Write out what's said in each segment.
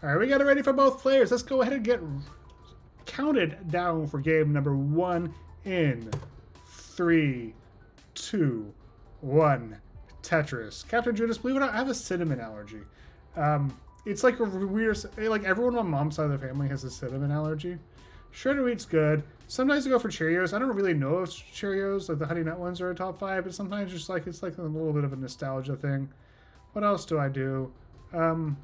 All right, we got it ready for both players. Let's go ahead and get counted down for game number one in 3, 2, 1. Tetris. Captain Judas, believe it or not, I have a cinnamon allergy. It's like a weird, like everyone on mom's side of the family has a cinnamon allergy. Sure to eat's good. Sometimes I go for Cheerios. I don't really know if Cheerios, like the Honey Nut ones, are a top 5, but sometimes just like it's like a little bit of a nostalgia thing. What else do I do? Oh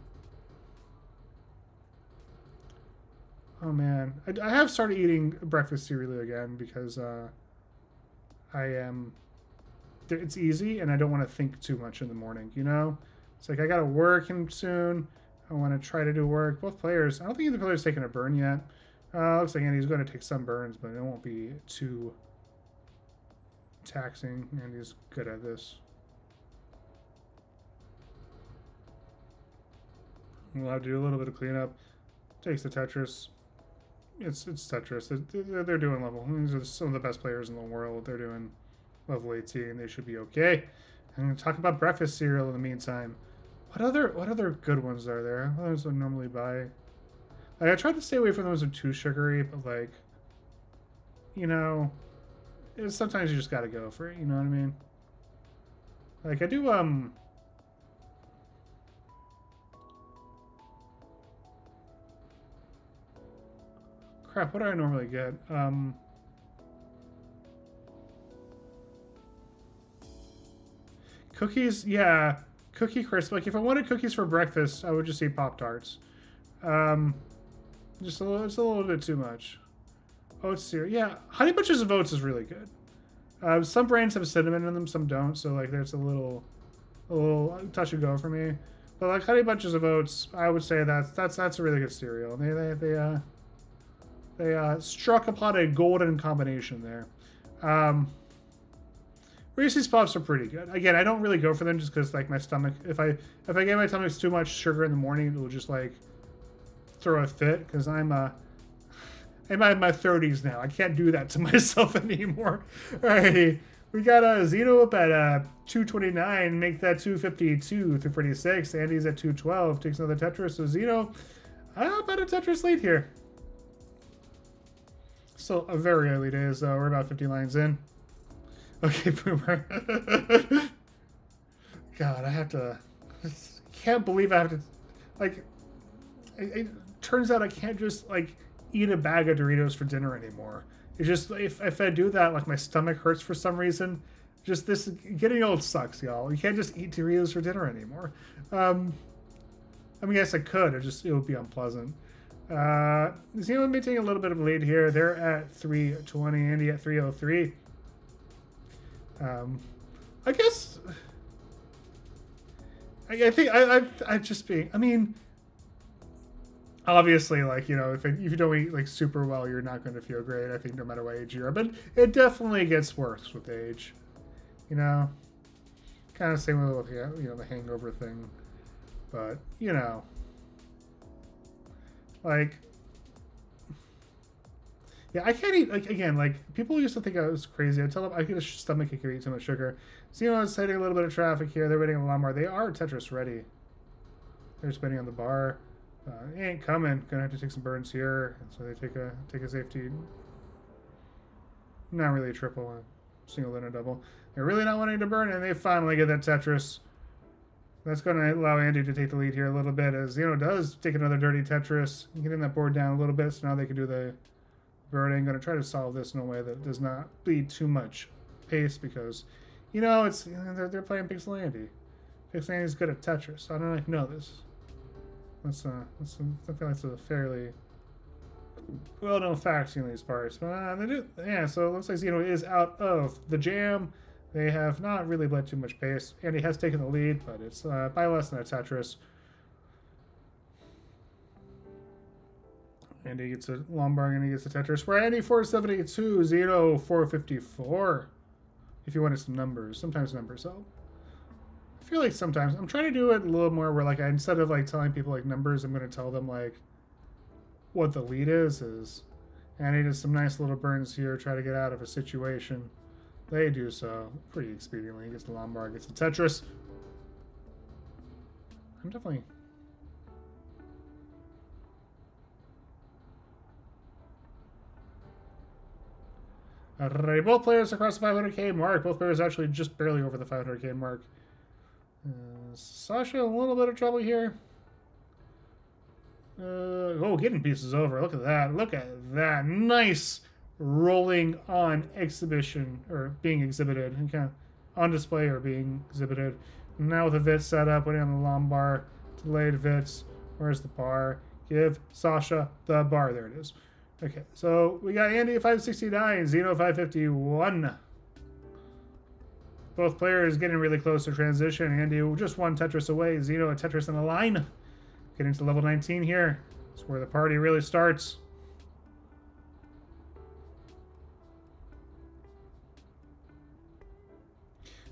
man, I have started eating breakfast cereal again because I am. It's easy, and I don't want to think too much in the morning, you know? It's like, I got to work him soon. I want to try to do work. Both players. I don't think either player's taking a burn yet. Looks like Andy's going to take some burns, but it won't be too taxing. Andy's good at this. We'll have to do a little bit of cleanup. Takes the Tetris. It's Tetris. They're doing level. These are some of the best players in the world. They're doing level 18, they should be okay. I'm gonna talk about breakfast cereal in the meantime. What other good ones are there? Those I normally buy. Like I tried to stay away from those that are too sugary, but like, you know, sometimes you just gotta go for it. You know what I mean? Like I do. Crap. What do I normally get? Cookies, yeah. Cookie crisp. Like, if I wanted cookies for breakfast, I would just eat Pop-Tarts. It's a little bit too much. Oat cereal. Yeah, Honey Bunches of Oats is really good. Some brands have cinnamon in them, some don't. So, like, there's a little touch and go for me. But, like, Honey Bunches of Oats, I would say that's a really good cereal. They struck upon a golden combination there. Reese's Puffs are pretty good. Again, I don't really go for them just because, like, my stomach... If I give my stomach too much sugar in the morning, it will just, like, throw a fit. Because I'm in my 30s now. I can't do that to myself anymore. Alrighty. We got Xeno up at 229. Make that 252 through 46. Andy's at 212. Takes another Tetris. So Xeno, about a Tetris lead here. Still a very early days, though. We're about 50 lines in. Okay, Boomer. God, I have to... I can't believe I have to... Like, it turns out I can't just, like, eat a bag of Doritos for dinner anymore. It's just, if I do that, like, my stomach hurts for some reason. Just this... Getting old sucks, y'all. You can't just eat Doritos for dinner anymore. I mean, yes, I could. It would be unpleasant. Xeno may take a little bit of a lead here. They're at 320. Andy at 303. I guess I just being, I mean, obviously, like, you know, if you don't eat like super well, you're not going to feel great. I think no matter what age you are, but it definitely gets worse with age, you know, kind of same with, you know, the hangover thing, but you know, like, yeah, I can't eat, like, again, like, people used to think I was crazy. I tell them I get a stomach ache if I eat too much sugar. So, you know, it's hitting a little bit of traffic here. They're waiting on the lawnmower. They are Tetris ready. They're spinning on the bar. It ain't coming. Gonna have to take some burns here. And so they take a safety. Not really a triple, a single and a double. They're really not wanting to burn, and they finally get that Tetris. That's going to allow Andy to take the lead here a little bit, as Xeno does take another dirty Tetris. Getting that board down a little bit, so now they can do the... I'm going to try to solve this in a way that does not bleed too much pace because, you know, it's they're playing Pixel Andy. Pixel Andy's good at Tetris. So I don't really know this. I feel like it's a fairly well-known fact in these parts. But they do, yeah. So it looks like Xeno is out of the jam. They have not really bled too much pace. Andy has taken the lead, but it's by less than a Tetris. Andy gets a Lombard and he gets a Tetris. We're at Andy 472, Xeno 454. If you wanted some numbers. Sometimes numbers help. I feel like sometimes I'm trying to do it a little more where like I, instead of like telling people like numbers, I'm gonna tell them like what the lead is. Andy does some nice little burns here, try to get out of a situation. They do so pretty expediently. He gets the Lombard, gets the Tetris. I'm definitely Both players across the 500k mark. Both players actually just barely over the 500k mark. Sasha, a little bit of trouble here. Oh, getting pieces over. Look at that. Look at that. Nice rolling on exhibition, or being exhibited, and kind of on display or being exhibited. Now with the Vitz set up, waiting on the lumbar, delayed Vitz. Where's the bar? Give Sasha the bar. There it is. Okay, so we got Andy 569, Xeno 551. Both players getting really close to transition. Andy just one Tetris away. Xeno a Tetris in the line. Getting to level 19 here. It's where the party really starts.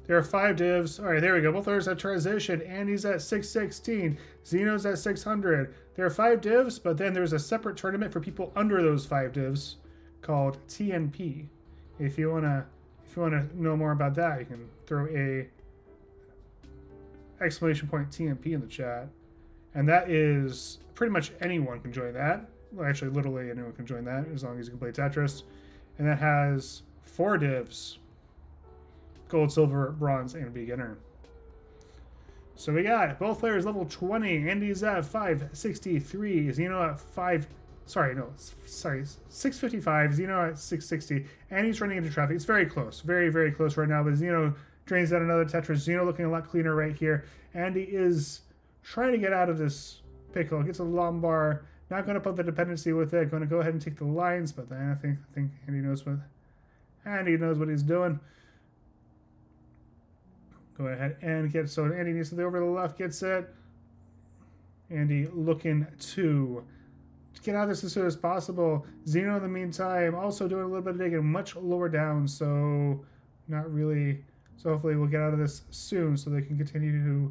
There are 5 divs. All right, there we go. Both players at transition. Andy's at 616. Xeno's at 600. There are 5 divs, but then there's a separate tournament for people under those 5 divs called TNP. If you wanna know more about that, you can throw a ! TNP in the chat. And that is pretty much anyone can join that. Well, actually, literally anyone can join that as long as you can play Tetris. And that has 4 divs. Gold, silver, bronze, and beginner. So we got both players level 20. Andy's at 563. Xeno at 655. Xeno at 660. Andy's running into traffic. It's very close. Very, very close right now. But Xeno drains out another Tetris. Xeno looking a lot cleaner right here. Andy is trying to get out of this pickle. Gets a lumbar. Not going to put the dependency with it. Going to go ahead and take the lines. But then I think Andy knows what he's doing. Go ahead and get so Andy needs to the over to the left, gets it. Andy looking to get out of this as soon as possible. Xeno in the meantime also doing a little bit of digging, much lower down, so not really. So hopefully we'll get out of this soon so they can continue to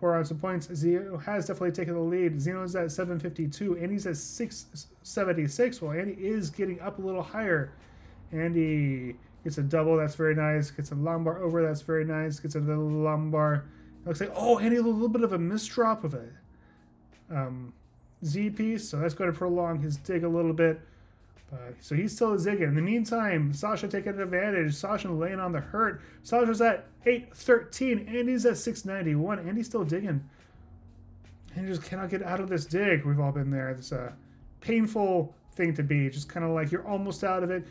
pour out some points. Xeno has definitely taken the lead. Xeno's at 752. Andy's at 676. Well, Andy is getting up a little higher. Andy gets a double, that's very nice. Gets a lumbar over, that's very nice. Gets a little lumbar. It looks like, oh, Andy, a little bit of a misdrop of a Z piece. So that's going to prolong his dig a little bit. So he's still zigging. In the meantime, Sasha taking advantage. Sasha laying on the hurt. Sasha's at 813. Andy's at 691. Andy's still digging. Andy just cannot get out of this dig. We've all been there. It's a painful thing to be, just kind of like you're almost out of it,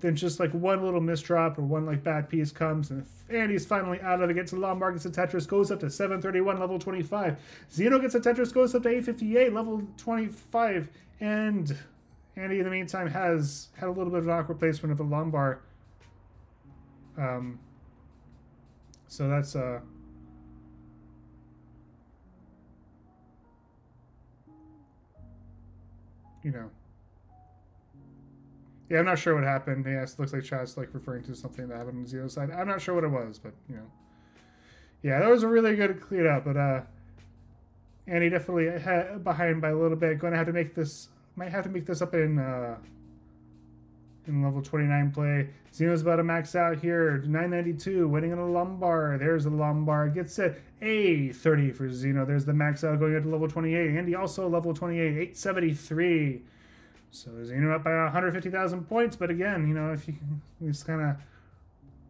then just like one little misdrop or one like bad piece comes, and Andy's finally out of it, gets a lumbar, gets a Tetris, goes up to 731, level 25. Xeno gets a Tetris, goes up to 858, level 25, and Andy in the meantime has had a little bit of an awkward placement of the lumbar. So that's you know. Yeah, I'm not sure what happened. Yes, it looks like Chad's like referring to something that happened on Xeno's side. I'm not sure what it was, but you know. Yeah, that was a really good cleanup, but Andy definitely behind by a little bit. Gonna have to make this, might have to make this up in level 29 play. Xeno's about to max out here. 992, waiting on a lumbar. There's a lumbar. Gets it. A30 for Xeno. There's the max out going up to level 28. Andy also level 28, 873. So Xeno up by 150,000 points. But again, you know, if you can, this kind of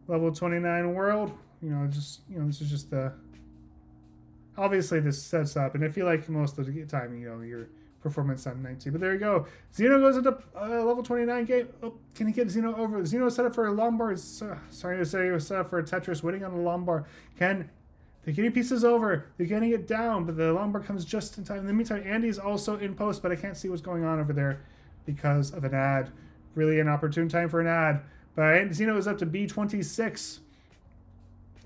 level 29 world, you know, just, you know, this is just the, obviously this sets up. And I feel like most of the time, you know, you're performance on 19, but there you go. Xeno goes into level 29 game. Oh, can he get Xeno over? Xeno set up for a lumbar. Sorry to say, it was set up for a Tetris, waiting on a lumbar. They're getting pieces over. They're getting it down, but the lumbar comes just in time. In the meantime, Andy's also in post, but I can't see what's going on over there because of an ad. Really an opportune time for an ad. But Xeno is up to B26.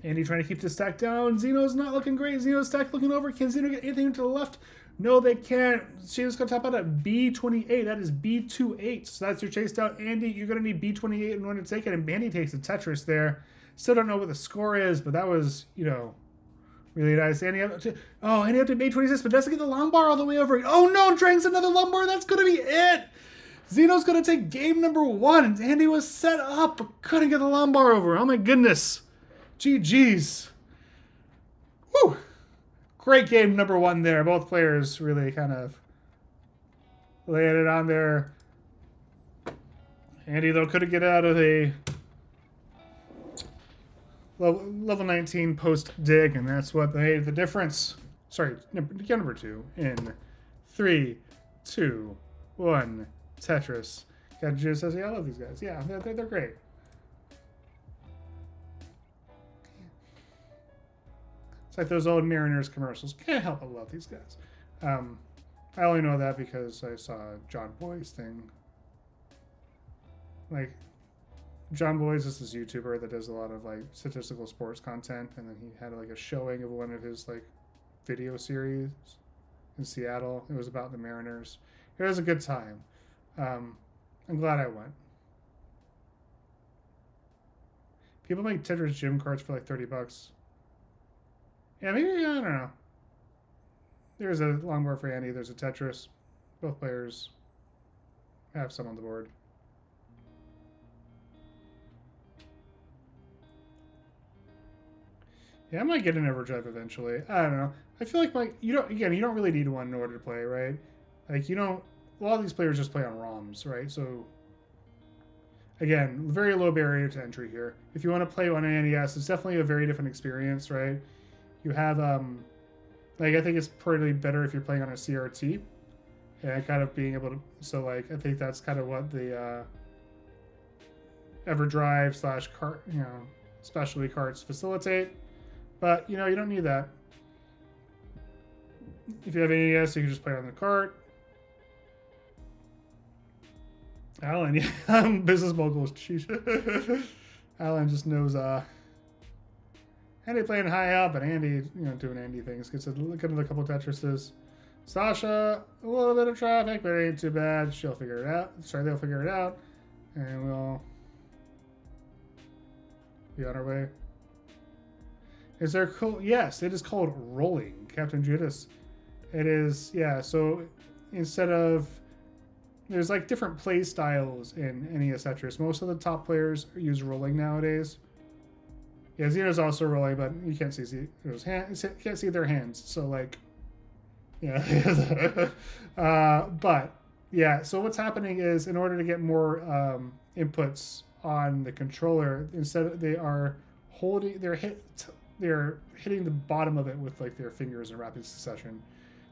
Andy trying to keep the stack down. Xeno's not looking great. Xeno's stack looking over. Can Xeno get anything to the left? No, they can't. She's going to top out at B28. That is B28. So that's your chase down. Andy, you're going to need B28 in order to take it. And Andy takes the Tetris there. Still don't know what the score is, but that was, you know, really nice. Andy up to, oh, Andy up to B26, but doesn't get the lumbar all the way over. Oh, no, drains another lumbar. That's going to be it. Xeno's going to take game number 1. Andy was set up, but couldn't get the lumbar over. Oh, my goodness. GG's. Woo. Great game number 1 there. Both players really kind of laying it on there. Andy, though, could get out of a level 19 post dig, and that's what made the difference. Sorry, number 2 in 3, 2, 1, Tetris. Got Juice says, yeah, I love these guys. Yeah, they're great. It's like those old Mariners commercials. Can't help but love these guys. I only know that because I saw John Boy's thing. Like, John Boy's is this YouTuber that does a lot of, like, statistical sports content, and then he had, like, a showing of one of his, like, video series in Seattle. It was about the Mariners. It was a good time. I'm glad I went. People make Tetris gym cards for, like, 30 bucks. Yeah, maybe, I don't know. There's a longboard for Andy. There's a Tetris. Both players have some on the board. Yeah, I might get an Everdrive eventually. I don't know. I feel like you don't really need one in order to play, right? Like, you don't. A lot of these players just play on ROMs, right? So, again, very low barrier to entry here. If you want to play on an NES, it's definitely a very different experience, right? You have, like, I think it's pretty better if you're playing on a CRT. And kind of being able to, so, like, I think that's kind of what the EverDrive / cart, you know, specialty carts facilitate. But, you know, you don't need that. If you have an NES, you can just play on the cart. Alan, yeah, I'm business mogul. Alan just knows, Andy playing high up, and Andy, you know, doing Andy things. Gets a look at a couple Tetrises. Sasha, a little bit of traffic, but it ain't too bad. She'll figure it out. Sorry, they'll figure it out. And we'll be on our way. Is there cold? Yes, it is called rolling, Captain Judas. It is, yeah, so instead of, there's like different play styles in NES Tetris. Most of the top players use rolling nowadays. Yeah, Xeno's also rolling, but you can't see Xeno's hands. Can't see their hands. So like, yeah. But yeah. So what's happening is, in order to get more inputs on the controller, instead they are holding they're hitting the bottom of it with like their fingers in rapid succession.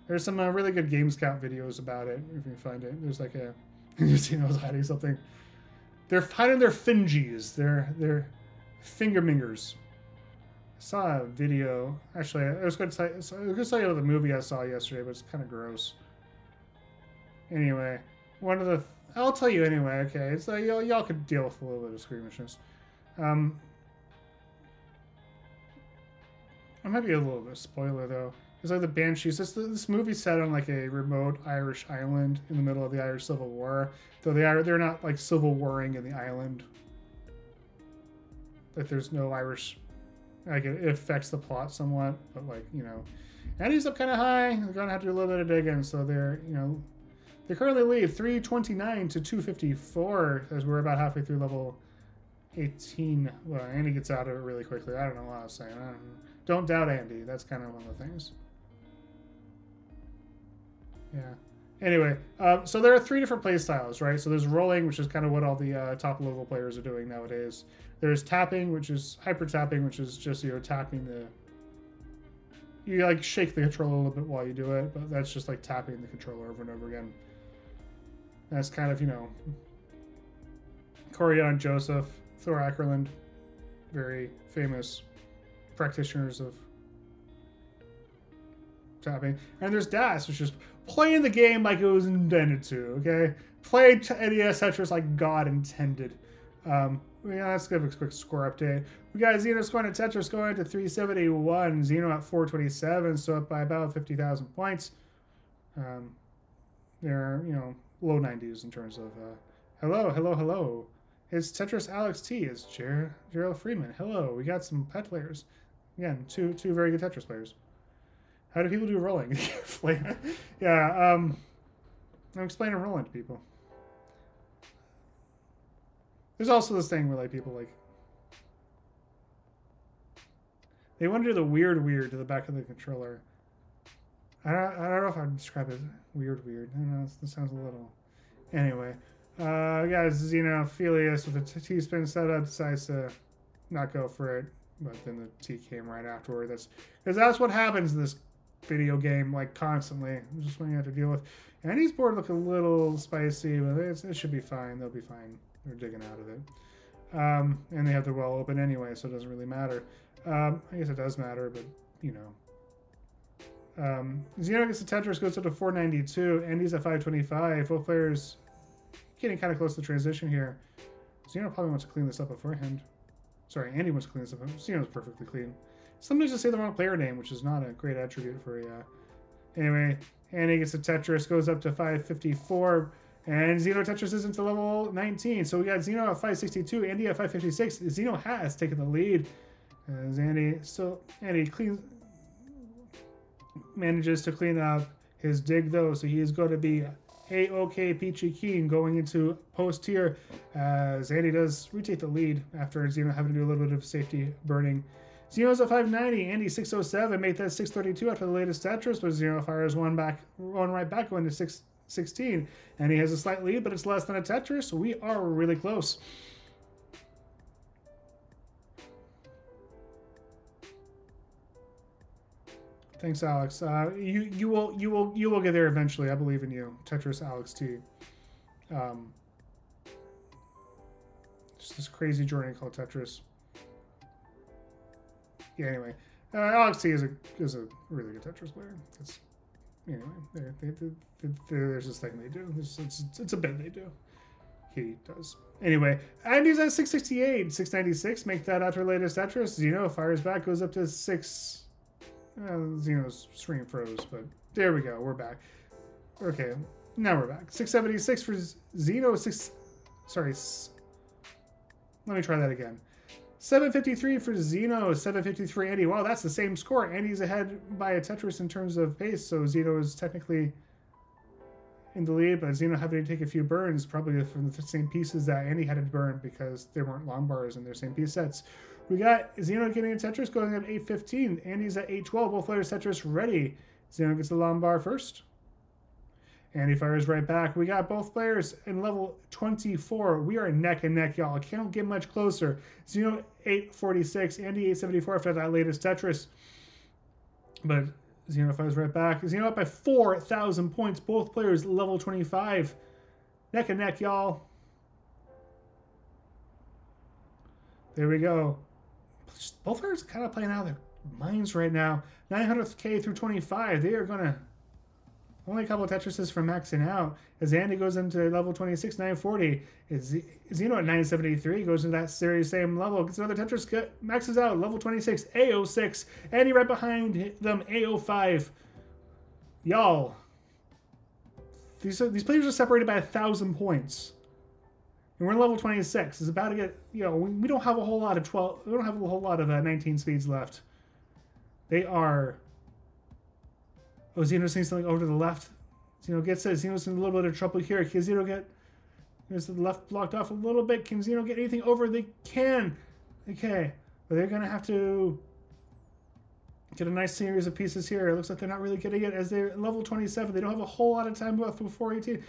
There's some really good GameScout videos about it if you find it. There's like a, Xeno's hiding something. They're hiding their fingies. They're finger mingers. I saw a video. Actually, I was going to tell you about the movie I saw yesterday, but it's kind of gross. Anyway, one of the... I'll tell you anyway, okay? It's like, y'all could deal with a little bit of squeamishness. It might be a little bit of a spoiler, though. It's like the Banshees. This movie's set on like a remote Irish island in the middle of the Irish Civil War. Though they're not like civil warring in the island. Like there's no Irish, like it affects the plot somewhat, but like, you know, Andy's up kind of high. They're gonna have to do a little bit of digging, so they're, you know, they currently lead 329 to 254 as we're about halfway through level 18. Well, Andy gets out of it really quickly. I don't know what I was saying. Don't doubt Andy. That's kind of one of the things. Yeah. Anyway, so there are 3 different play styles, right? So there's rolling, which is kind of what all the top level players are doing nowadays. There's tapping, which is hyper tapping, which is just, you know, tapping the... You, like, shake the controller a little bit while you do it, but that's just, like, tapping the controller over and over again. That's kind of, you know... Koryan Joseph, Thor Akerlund, very famous practitioners of tapping. And there's DAS, which is... Playing the game like it was intended to, okay? Play NES Tetris like God intended. Yeah, let's give a quick score update. We got Xeno scoring to Tetris going to 371. Xeno at 427, so up by about 50,000 points. They're, you know, low 90s in terms of... hello. It's Tetris Alex T. It's Gerald Freeman. Hello. We got some pet players. Again, two very good Tetris players. How do people do rolling? Yeah, I'm explaining rolling to people. There's also this thing where like people like they want to do the weird to the back of the controller. I don't know if I'd describe it as weird. I don't know, it sounds a little. Anyway, We got Xenophilius with a T-spin setup, decides to not go for it, but then the T came right afterward. That's what happens in this video game, like, constantly. Just when you have to deal with. Andy's board looking a little spicy, but it should be fine. They'll be fine. They're digging out of it. And they have the well open anyway, so it doesn't really matter. I guess it does matter, but, you know. Xeno gets the Tetris, goes up to 492. Andy's at 525. Both players getting kind of close to the transition here. Xeno probably wants to clean this up beforehand. Sorry, Andy wants to clean this up. Xeno's perfectly clean. Sometimes just say the wrong player name, which is not a great attribute for a... Anyway, Andy gets the Tetris, goes up to 554. And Xeno Tetris isn't to level 19. So we got Xeno at 562, Andy at 556. Xeno has taken the lead. As Andy manages to clean up his dig, though. So he is going to be A-OK peachy keen going into post-tier. As Andy does retake the lead after Xeno having to do a little bit of safety burning. Xeno's at 590, Andy 607, made that 632 after the latest Tetris, but Xeno fires one right back going to 616. Andy has a slight lead, but it's less than a Tetris, so we are really close. Thanks, Alex. You will get there eventually. I believe in you, Tetris Alex T. Just this crazy journey called Tetris. Yeah, anyway, Alex T is a really good Tetris player. It's, anyway, there's this thing they do. It's a bit they do. He does. Anyway, Andy's at 668, 696. Make that after latest Tetris. Xeno fires back, goes up to 6. Xeno's screen froze, but there we go. We're back. Okay, now we're back. 676 for Xeno. Let me try that again. 753 for Xeno, 753 Andy. Wow, that's the same score. Andy's ahead by a Tetris in terms of pace, so Xeno is technically in the lead, but Xeno having to take a few burns, probably from the same pieces that Andy had to burn because there weren't long bars in their same piece sets. We got Xeno getting a Tetris, going up 815. Andy's at 812. Both players Tetris ready. Xeno gets the long bar first. Andy fires right back. We got both players in level 24. We are neck and neck, y'all. Can't get much closer. Xeno 846, Andy 874 after that latest Tetris. But Xeno fires right back. Xeno up by 4,000 points. Both players level 25. Neck and neck, y'all. There we go. Both players kind of playing out of their minds right now. 900K through 25. They are going to... Only a couple of Tetrises from maxing out. As Andy goes into level 26, 940. Xeno at 973 goes into that series same level. Gets another Tetris, maxes out. Level 26, A06. Andy right behind them, A05. Y'all. These players are separated by 1,000 points. And we're in level 26. It's about to get, you know, we don't have a whole lot of 12. We don't have a whole lot of 19 speeds left. They are... Oh, Xeno's seeing something over to the left. Xeno gets it. Xeno's in a little bit of trouble here. Can Xeno get... There's the left blocked off a little bit. Can Xeno get anything over? They can. Okay. But they're going to have to get a nice series of pieces here. It looks like they're not really getting it as they're level 27. They don't have a whole lot of time left before 18.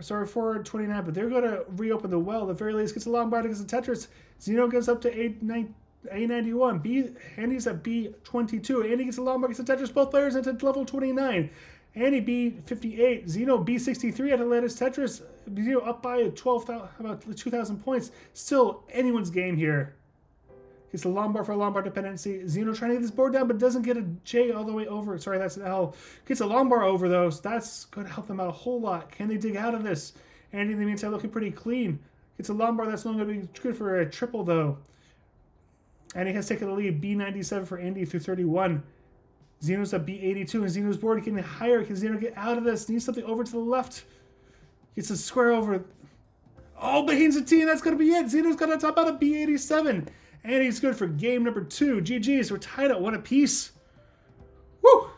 Sorry, 429. But they're going to reopen the well. The very least gets a long bar to get the Tetris. Xeno goes up to 890. A91. Andy's at B22. Andy gets a long bar, gets a Tetris. Both players into level 29. Andy B58. Xeno B63 at the latest Tetris. Xeno up by about 2,000 points. Still anyone's game here. Gets a long bar for a long bar dependency. Xeno trying to get this board down, but doesn't get a J all the way over. Sorry, that's an L. Gets a long bar over, though, so that's going to help them out a whole lot. Can they dig out of this? Andy, in the meantime, looking pretty clean. Gets a long bar. That's only going to be good for a triple, though. Andy has taken the lead, B97 for Andy through 31. Xeno's at B82, and Xeno's board getting higher. Can Xeno get out of this? Needs something over to the left. Gets a square over. Oh, but he's a T, and that's going to be it. Xeno's going to top out a B87. Andy's good for game number 2. GG's, we're tied at 1 apiece. Woo!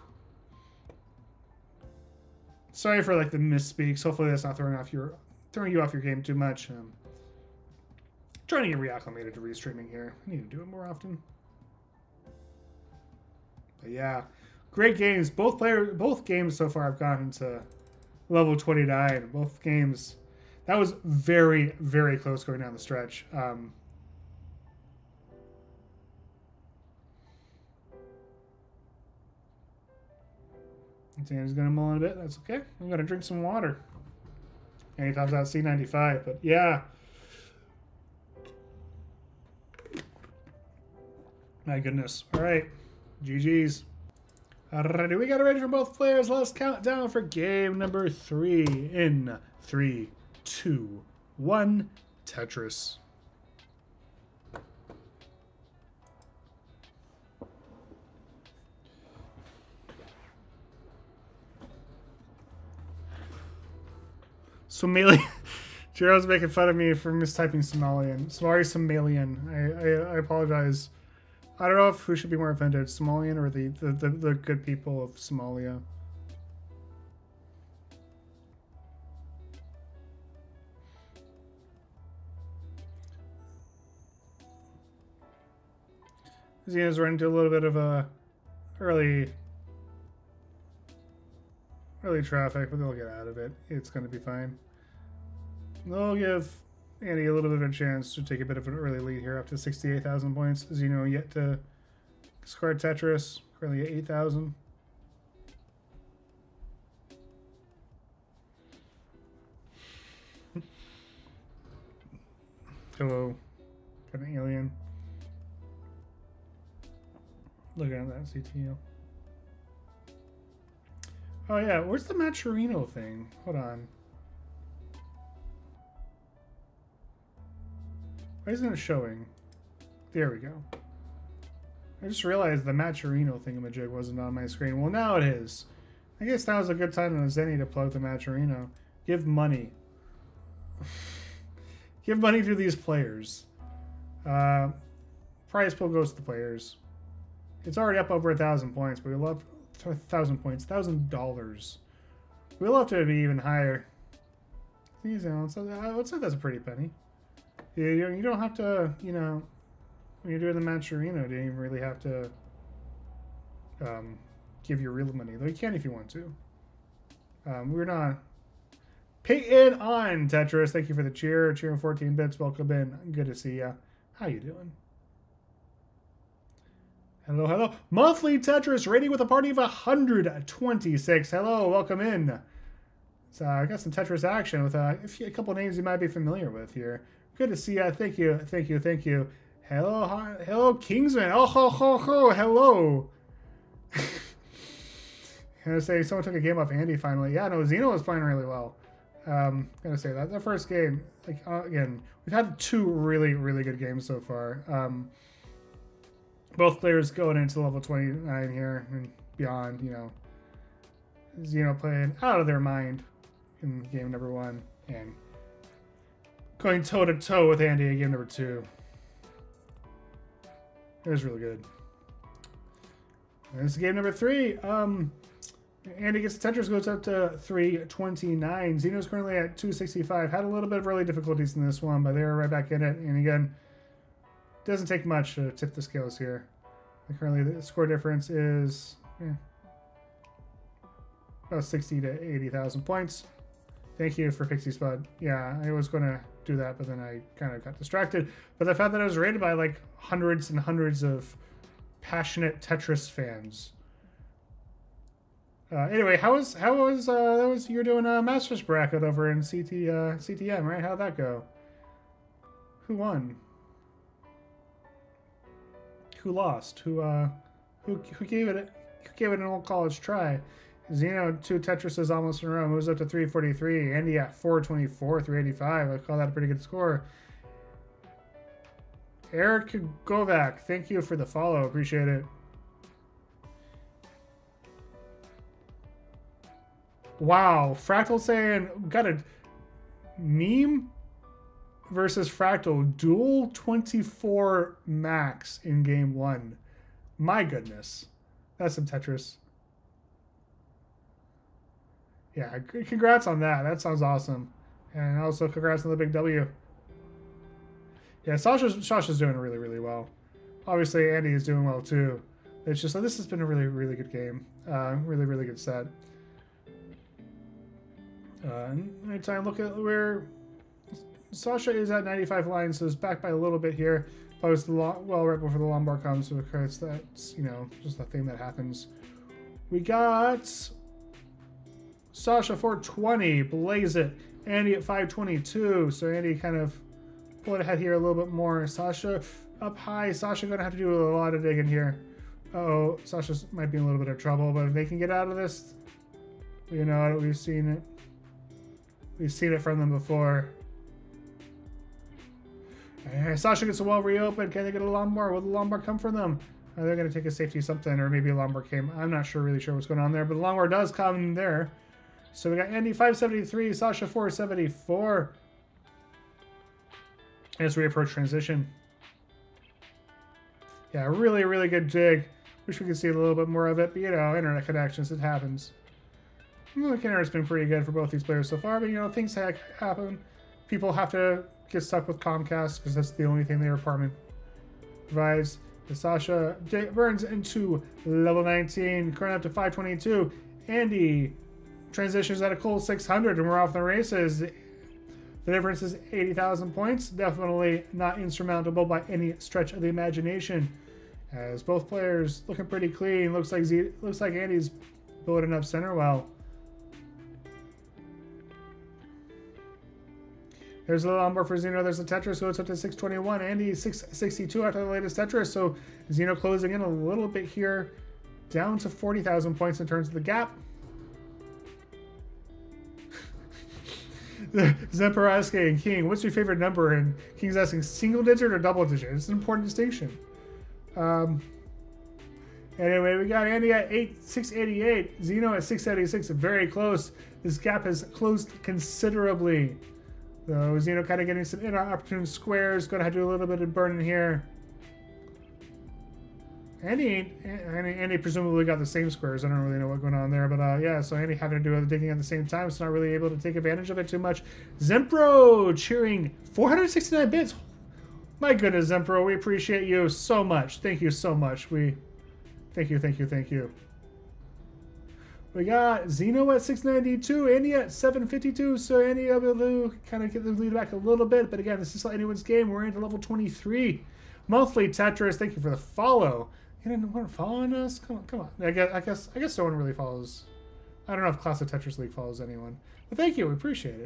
Sorry for, like, the misspeaks. Hopefully that's not throwing you off your game too much. Trying to get reacclimated to restreaming here. I need to do it more often. But yeah, great games. Both games so far have gotten to level 29. Both games. That was very, very close going down the stretch. Andy's gonna mull in a bit. That's okay. I'm gonna drink some water. Andy talks about C95, but yeah. My goodness. All right. GG's. All right. We got it ready for both players. Let's count down for game number 3 in 3, 2, 1. Tetris. So Smallian. Gerald's making fun of me for mistyping Smallian. Sorry, Smallian. I apologize. I don't know if who should be more offended, Somalian or the good people of Somalia. Xeno's running into a little bit of a early traffic, but they'll get out of it. It's going to be fine. They'll give Andy a little bit of a chance to take a bit of an early lead here, up to 68,000 points. Xeno yet to score Tetris, currently at 8,000. Hello, got an alien. Look at that CTL. Oh yeah, where's the Matcherino thing? Hold on. Why isn't it showing? There we go. I just realized the Matcherino thingamajig wasn't on my screen. Well, now it is. I guess now's a good time on Zenny to plug the Matcherino. Give money. Give money to these players. Prize pool goes to the players. It's already up over 1,000 points, but we love 1,000 points, $1,000. We love to be even higher. I would say that's a pretty penny. You don't have to, you know, when you're doing the Matcherino, you don't even really have to give your real money. Though you can if you want to. We're not. Pay in on Tetris. Thank you for the cheer. Cheering 14 bits. Welcome in. Good to see ya. How you doing? Hello, hello. Monthly Tetris rating with a party of 126. Hello, welcome in. So I got some Tetris action with a couple names you might be familiar with here. Good to see you. Thank you. Thank you. Thank you. Hello. Hello, Kingsman. Oh, ho, ho, ho. Hello. Gonna say someone took a game off Andy finally. Yeah, no, Xeno was playing really well. Gonna say that. That first game, like, again, we've had 2 really, really good games so far. Both players going into level 29 here and beyond, you know. Xeno playing out of their mind in game number 1 and going toe-to-toe with Andy in game number 2. It was really good. And this is game number 3. Andy gets Tetris, goes up to 329. Xeno's currently at 265. Had a little bit of early difficulties in this one, but they were right back in it. And again, doesn't take much to tip the scales here. And currently, the score difference is about 60 to 80,000 points. Thank you for Pixie Spud. Yeah, I was going to do that, but then I kind of got distracted. But the fact that I was rated by like hundreds and hundreds of passionate Tetris fans. Anyway, how was you're doing a Masters bracket over in CTM, right? How'd that go? Who won? Who lost? Who gave it an old college try? Xeno, 2 Tetrises almost in a row, moves up to 343. Andy at 424, 385. I call that a pretty good score. Eric Govac, thank you for the follow. Appreciate it. Wow. Fractal saying, got a meme versus Fractal. Dual 24 max in game 1. My goodness. That's some Tetris. Yeah, congrats on that. That sounds awesome. And also congrats on the big W. Yeah, Sasha's doing really, really well. Obviously, Andy is doing well, too. It's just, this has been a really, really good game. Really, really good set. Anytime, look at where Sasha is at 95 lines, so it's back by a little bit here. But it's right before the Lombard comes, so that's, you know, just a thing that happens. We got Sasha 420, blaze it. Andy at 522, so Andy kind of pulled ahead here a little bit more. Sasha up high. Sasha gonna have to do a lot of digging here. Uh-oh, Sasha might be in a little bit of trouble, but if they can get out of this, you know, we've seen it. We've seen it from them before. And Sasha gets a well reopened. Can they get a Lombard? Will the Lombard come from them? They're going to take a safety something, or maybe a Lombard came. I'm not sure, really sure what's going on there, but the Lombard does come there. So we got Andy 573, Sasha 474. As we approach transition. Yeah, really, really good jig. Wish we could see a little bit more of it, but you know, internet connections, it happens. The internet's been pretty good for both these players so far, but you know, things happen. People have to get stuck with Comcast because that's the only thing their apartment provides. And Sasha burns into level 19, current up to 522. Andy transitions at a cool 600, and we're off the races. The difference is 80,000 points. Definitely not insurmountable by any stretch of the imagination. As both players looking pretty clean. Looks like Andy's building up center well. There's a Lombard for Xeno. There's a Tetris, so it's up to 621. Andy 662 after the latest Tetris. So Xeno closing in a little bit here, down to 40,000 points in terms of the gap. Zeparaske and King, what's your favorite number? And King's asking single digit or double digit. It's an important distinction. Anyway, we got Andy at 688, Xeno at 676, very close. This gap has closed considerably. So Xeno kind of getting some inner opportune squares. Gonna have to do a little bit of burning here. Andy presumably got the same squares. I don't really know what's going on there, but yeah, so Andy having to do the digging at the same time, so not really able to take advantage of it too much. Zempro cheering 469 bits. My goodness, Zempro, we appreciate you so much. Thank you so much. We thank you. We got Xeno at 692, Andy at 752, so Andy able to kind of get the lead back a little bit, but again, this is not anyone's game. We're into level 23. Monthly Tetris, thank you for the follow. You didn't want to follow us? Come on, come on. I guess no one really follows. I don't know if Class of Tetris League follows anyone. But thank you, we appreciate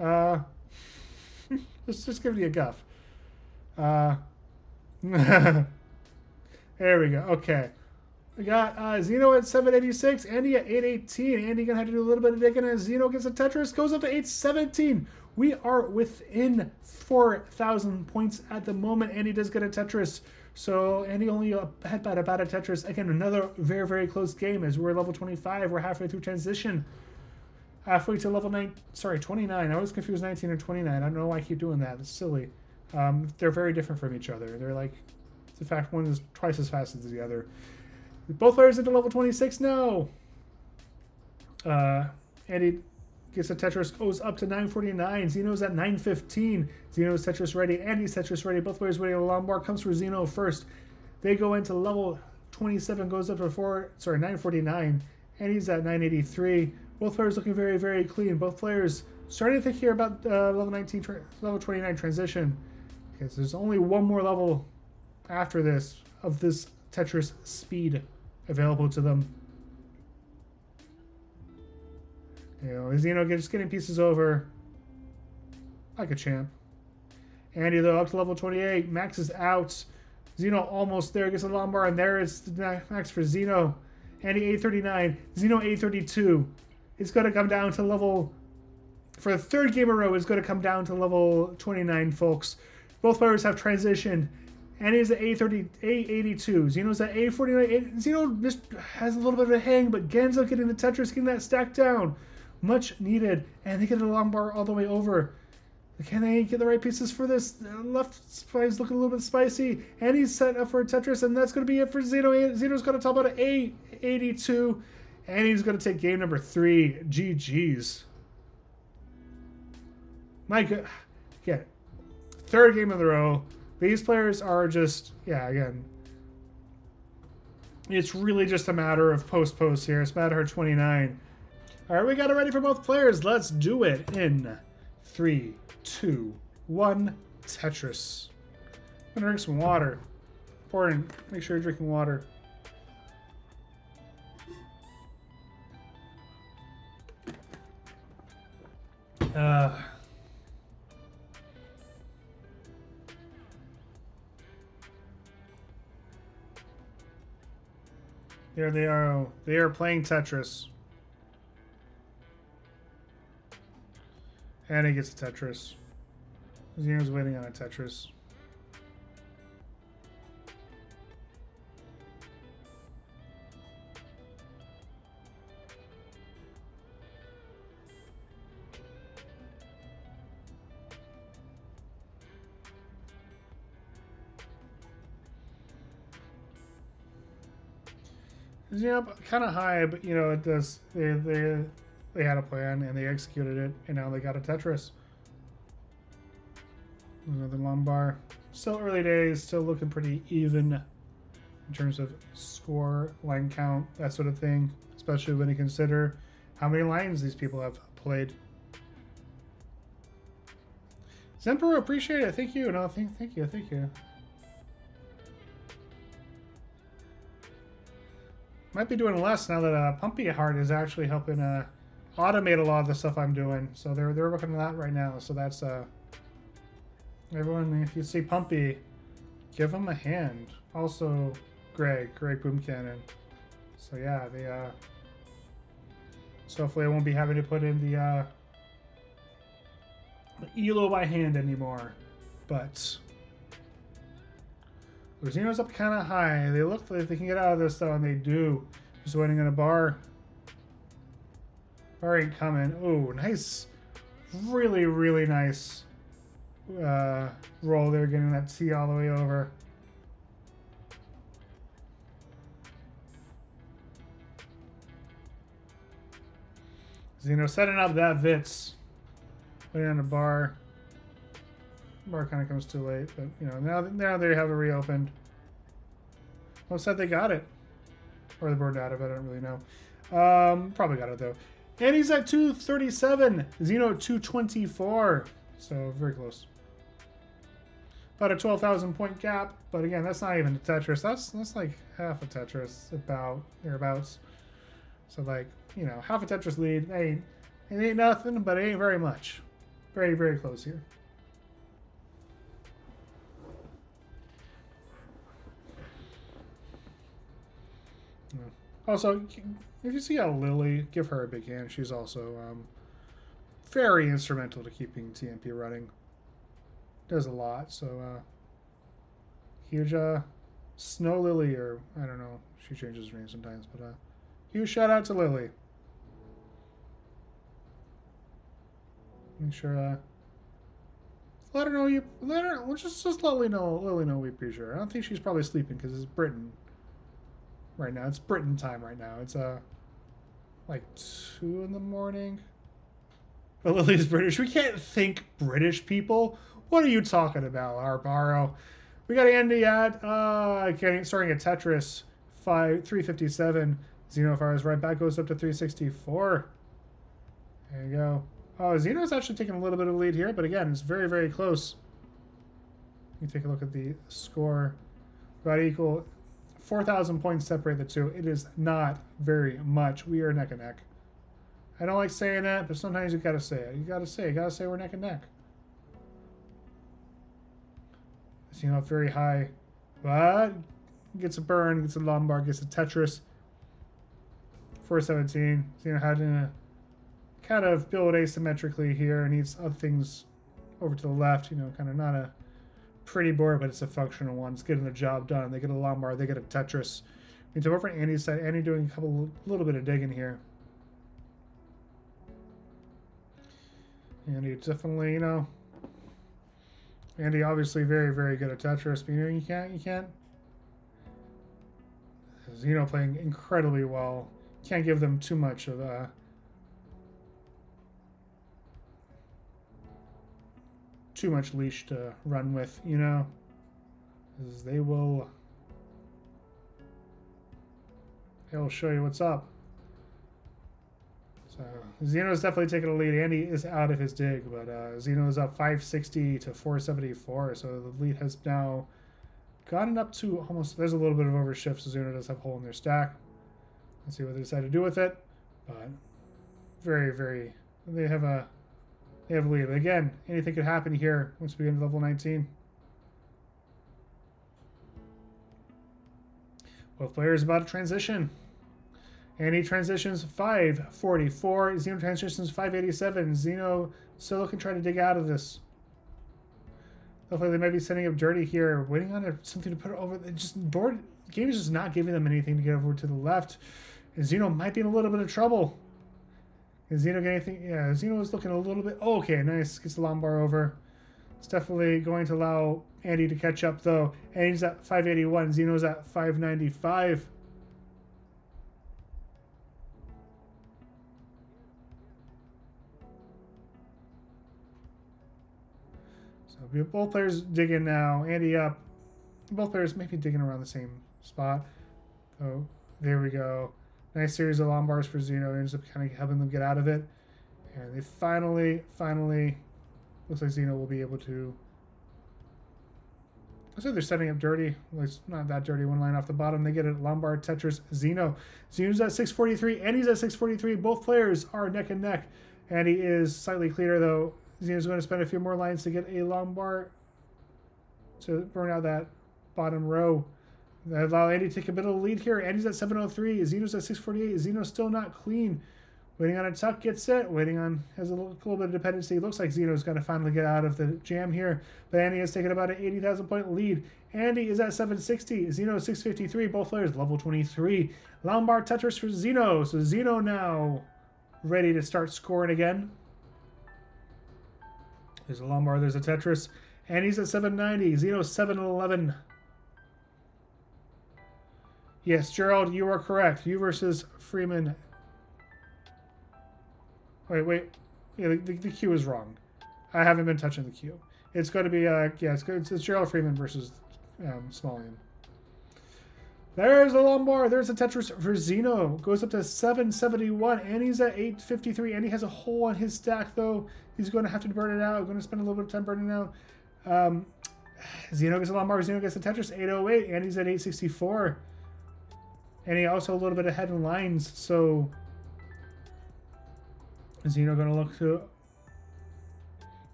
it. Let's just give you a guff. There we go, okay. We got Xeno at 786, Andy at 818. Andy gonna have to do a little bit of digging as Xeno gets a Tetris, goes up to 817. We are within 4,000 points at the moment. Andy does get a Tetris. So Andy only ahead by about a Tetris. Again, another very, very close game as we're level 25. We're halfway through transition. Halfway to level 29. I always confuse 19 and 29. I don't know why I keep doing that. It's silly. They're very different from each other. They're like, in fact, one is twice as fast as the other. Both players into level 26 now. Andy gets a Tetris, goes up to 949. Xeno's at 915. Xeno's Tetris ready. Andy's Tetris ready. Both players ready. The Lombard comes for Xeno first. They go into level 27, goes up to 949. Andy's at 983. Both players looking very, very clean. Both players starting to think here about level 19, level 29 transition. Because there's only one more level after this of this Tetris speed available to them. You know, Xeno just getting pieces over like a champ. Andy, though, up to level 28. Max is out. Xeno almost there. Gets a Lombard, and there is the max for Xeno. Andy, 839. Xeno, 832. It's going to come down to level... For the third game in a row, it's going to come down to level 29, folks. Both players have transitioned. Andy's at 882. Xeno's at 849. Xeno just has a little bit of a hang, but Genzo getting the Tetris, getting that stack down. Much needed. And they get a Lombard all the way over. Can they get the right pieces for this? Left spies looking a little bit spicy. Andy's set up for a Tetris, and that's going to be it for Xeno. Xeno's going to top out at 882. Andy's going to take game number 3. GG's. My God. Yeah. Third game in a row. These players are just, yeah, again, it's really just a matter of post here. It's matter of 29. All right, we got it ready for both players. Let's do it in 3, 2, one Tetris. I'm gonna drink some water. Important, make sure you're drinking water. There they are. They are playing Tetris. And he gets a Tetris. Xeno's waiting on a Tetris. Xeno kind of high, but you know it does. They had a plan and they executed it, and now they got a Tetris. Another lumbar. Still early days. Still looking pretty even in terms of score, line count, that sort of thing. Especially when you consider how many lines these people have played. Zempro, appreciate it. Thank you. No, thank you. Might be doing less now that Pumpy Heart is actually helping automate a lot of the stuff I'm doing. So they're working on that right now. So that's everyone. If you see Pumpy, give him a hand. Also, Greg Boomcannon. So yeah, they so hopefully I won't be having to put in the ELO by hand anymore, but. Xeno's up kind of high. They look like they can get out of this, though, and they do. Just waiting on a bar. Bar ain't coming. Oh, nice. Really, really nice roll there, getting that T all the way over. Xeno setting up that Vitz. Waiting on a bar. Bar kind of comes too late, but you know now they have it reopened. I'm upset they got it, or the board out of it. I don't really know. Probably got it though. And he's at 237. Xeno 224. So very close. About a 12,000 point gap. But again, that's not even a Tetris. That's like half a Tetris, about thereabouts. So like you know, half a Tetris lead. It ain't nothing, but it ain't very much. Very, very close here. Also, if you see a Lily, give her a big hand. She's also very instrumental to keeping TNP running. Does a lot, so huge Snow Lily, or I don't know, she changes her name sometimes, but huge shout out to Lily. Make sure let her know you let her. Well, just let Lily know we appreciate her. I don't think she's probably sleeping because it's Britain. Right now it's Britain time. Right now it's like 2 in the morning. But Lily's British. We can't think British people. What are you talking about, Arbaro? We got Andy at starting at Tetris 357. Xenophilius right back goes up to 364. There you go. Oh, Xeno's actually taking a little bit of the lead here, but again it's very, very close. You take a look at the score. About equal. 4,000 points separate the two. It is not very much. We are neck and neck. I don't like saying that, but sometimes you gotta say it. You gotta say we're neck and neck. It's, you know, very high, but gets a burn, gets a lumbar, gets a Tetris. 417. You know, had to kind of build asymmetrically here and needs other things over to the left. You know, kind of not a pretty board, but it's a functional one. It's getting the job done. They get a lumbar, they get a Tetris. We need to go over Andy's side. Andy doing a little bit of digging here. Andy definitely, you know, Andy obviously very, very good at Tetris, but you know, you can't. Xeno playing incredibly well. Can't give them too much of too much leash to run with, you know, because they'll show you what's up. So So Xeno's definitely taking a lead. Andy is out of his dig, but Xeno's up 560 to 474. So the lead has now gotten up to almost, there's a little bit of overshift, so Xeno does have a hole in their stack. Let's see what they decide to do with it. But very, very, they have a lead. But again, anything could happen here once we get into level 19. Both players about to transition. Andy transitions 544. Xeno transitions 587. Xeno still looking to try to dig out of this. Hopefully they might be setting up dirty here, waiting on something to put over. The game is just not giving them anything to get over to the left. And Xeno might be in a little bit of trouble. Is Xeno getting anything? Yeah, Xeno is looking a little bit. Oh, okay, nice. Gets the lumbar over. It's definitely going to allow Andy to catch up, though. Andy's at 581. Xeno's at 595. So both players digging now. Andy up. Both players maybe digging around the same spot. Oh, there we go. Nice series of lumbars for Xeno. It ends up kind of helping them get out of it. And they finally... Looks like Xeno will be able to... Looks like they're setting up dirty. Well, it's not that dirty. One line off the bottom. They get it. Lombard, Tetris, Xeno. Xeno's at 643. Andy's at 643. Both players are neck and neck. Andy is slightly cleaner, though. Xeno's going to spend a few more lines to get a lombard to burn out that bottom row. That allow Andy to take a bit of the lead here. Andy's at 703. Xeno's at 648. Xeno's still not clean. Waiting on a tuck, gets it. Waiting on, has a little bit of dependency. Looks like Xeno's going to finally get out of the jam here. But Andy has taken about an 80,000 point lead. Andy is at 760. Xeno 653. Both players level 23. Lombard Tetris for Xeno. So Xeno now ready to start scoring again. There's a Lombard. There's a Tetris. Andy's at 790. Xeno 711. Yes, Gerald, you are correct. You versus Freeman. Wait. Yeah, the queue is wrong. I haven't been touching the queue. It's going to be, it's Gerald Freeman versus Smallian. There's a lumbar. There's a Tetris for Xeno. Goes up to 771. Andy's at 853. Andy has a hole on his stack, though. He's going to have to burn it out. Going to spend a little bit of time burning it out. Xeno gets a lumbar. Xeno gets a Tetris. 808. Andy's at 864. Andy also a little bit ahead in lines, so... Xeno going to look to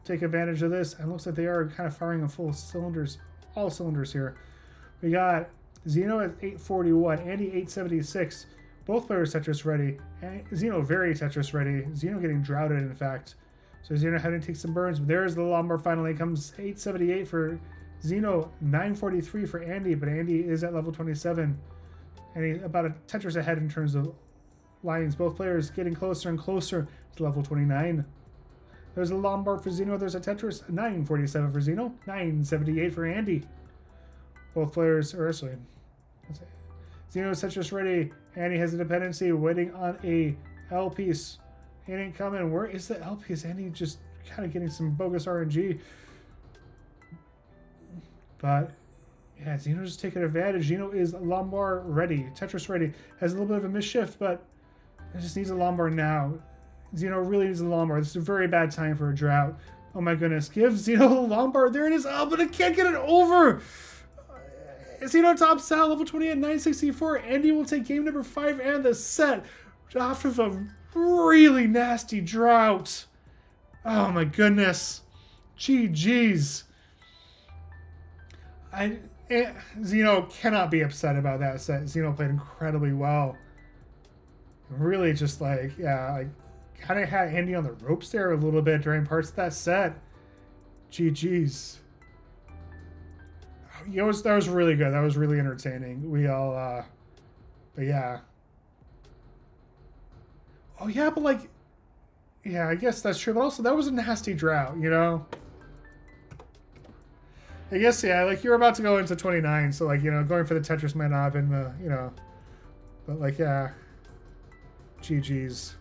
take advantage of this. And it looks like they are kind of firing on full cylinders, all cylinders here. We got Xeno at 841, Andy 876. Both players Tetris ready. And Xeno very Tetris ready. Xeno getting drowded, in fact. So Xeno having to take some burns. But there's the lumber finally. Comes 878 for Xeno, 943 for Andy. But Andy is at level 27. And he's about a Tetris ahead in terms of lines. Both players getting closer and closer to level 29. There's a Lombard for Xeno. There's a Tetris. 947 for Xeno. 978 for Andy. Both players are actually. Xeno's Tetris ready. Andy has a dependency waiting on a L piece. It ain't coming. Where is the L piece? Andy just kind of getting some bogus RNG. But yeah, Xeno's just taking advantage. Xeno is Lombard ready. Tetris ready. Has a little bit of a misshift, but it just needs a Lombard now. Xeno really needs a Lombard. This is a very bad time for a drought. Oh my goodness. Give Xeno a Lombard. There it is. Oh, but I can't get it over. Xeno tops out. Level 28 at 964. Andy will take game number 5 and the set off of a really nasty drought. Oh my goodness. GG's. Xeno cannot be upset about that set. Xeno played incredibly well. Really just like, yeah, like, kind of had Andy on the ropes there a little bit during parts of that set. GG's. That was really good. That was really entertaining. We all, but yeah. Oh, yeah, but like, yeah, I guess that's true. But also, that was a nasty drought, you know? I guess, yeah, like, you're about to go into 29. So, like, you know, going for the Tetris might not have been the, you know. But, like, yeah. GG's.